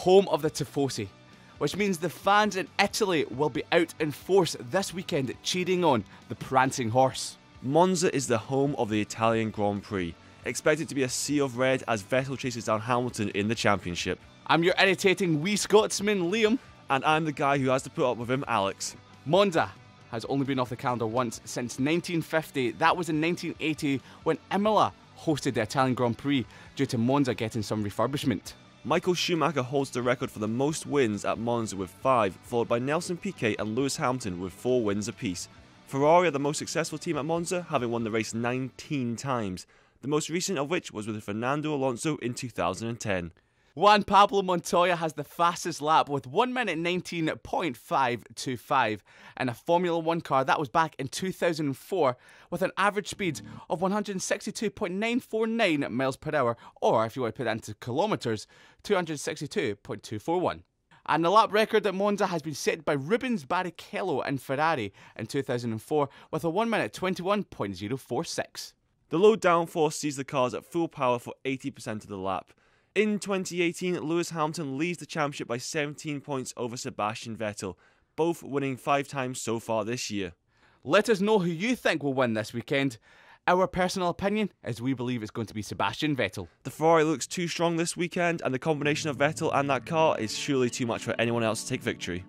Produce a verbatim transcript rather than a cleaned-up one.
home of the Tifosi, which means the fans in Italy will be out in force this weekend cheering on the prancing horse. Monza is the home of the Italian Grand Prix, expected to be a sea of red as Vettel chases down Hamilton in the championship. I'm your irritating wee Scotsman, Liam. And I'm the guy who has to put up with him, Alex. Monza has only been off the calendar once since nineteen fifty. That was in nineteen eighty when Imola hosted the Italian Grand Prix due to Monza getting some refurbishment. Michael Schumacher holds the record for the most wins at Monza with five, followed by Nelson Piquet and Lewis Hamilton with four wins apiece. Ferrari are the most successful team at Monza, having won the race nineteen times, the most recent of which was with Fernando Alonso in two thousand ten. Juan Pablo Montoya has the fastest lap with one minute nineteen point five two five in a Formula one car. That was back in two thousand four with an average speed of one hundred sixty-two point nine four nine miles per hour, or if you want to put that into kilometres, two hundred sixty-two point two four one. And the lap record at Monza has been set by Rubens Barrichello in Ferrari in two thousand four with a one minute twenty-one point zero four six. The low downforce sees the cars at full power for eighty percent of the lap. In twenty eighteen, Lewis Hamilton leads the championship by seventeen points over Sebastian Vettel, both winning five times so far this year. Let us know who you think will win this weekend. Our personal opinion is we believe it's going to be Sebastian Vettel. The Ferrari looks too strong this weekend, and the combination of Vettel and that car is surely too much for anyone else to take victory.